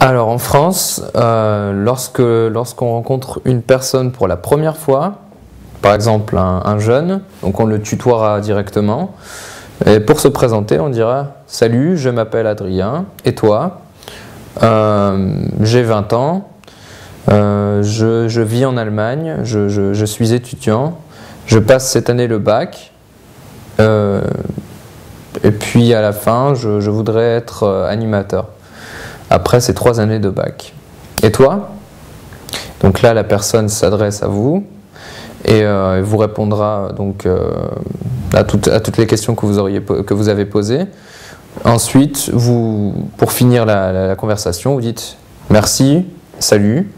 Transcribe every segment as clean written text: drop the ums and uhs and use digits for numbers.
Alors en France, lorsqu'on rencontre une personne pour la première fois, par exemple un jeune, donc on le tutoiera directement, et pour se présenter on dira « Salut, je m'appelle Adrien, et toi ? J'ai 20 ans, je vis en Allemagne, je suis étudiant, je passe cette année le bac, et puis à la fin je voudrais être animateur. » Après ces 3 années de bac. Et toi? Donc là, la personne s'adresse à vous et vous répondra donc à toutes les questions que vous avez posées. Ensuite, pour finir la conversation, vous dites merci, salut.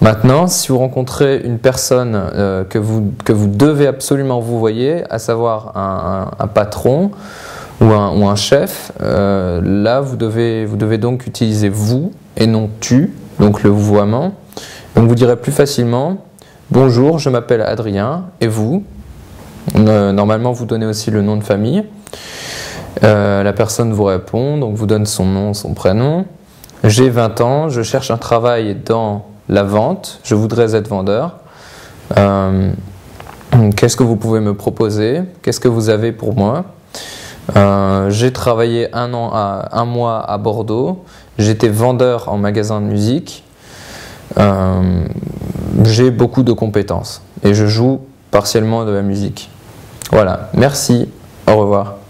Maintenant, si vous rencontrez une personne que vous devez absolument vous voyez, à savoir un patron, ou un chef, là vous devez donc utiliser vous et non tu, donc le vouvoiement. Donc vous direz plus facilement « Bonjour, je m'appelle Adrien, et vous ?» Normalement vous donnez aussi le nom de famille. La personne vous répond, donc vous donne son nom, son prénom. « J'ai 20 ans, je cherche un travail dans la vente, je voudrais être vendeur. Qu'est-ce que vous pouvez me proposer? Qu'est-ce que vous avez pour moi ? » J'ai travaillé un mois à Bordeaux, j'étais vendeur en magasin de musique, j'ai beaucoup de compétences et je joue partiellement de la musique. Voilà, merci, au revoir.